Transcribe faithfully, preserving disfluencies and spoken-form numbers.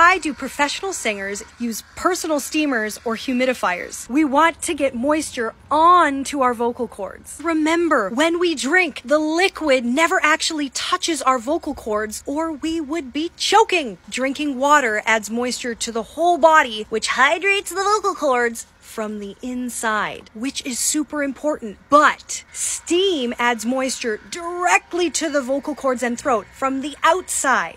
Why do professional singers use personal steamers or humidifiers? We want to get moisture onto our vocal cords. Remember, when we drink, the liquid never actually touches our vocal cords or we would be choking. Drinking water adds moisture to the whole body, which hydrates the vocal cords from the inside, which is super important. But steam adds moisture directly to the vocal cords and throat from the outside.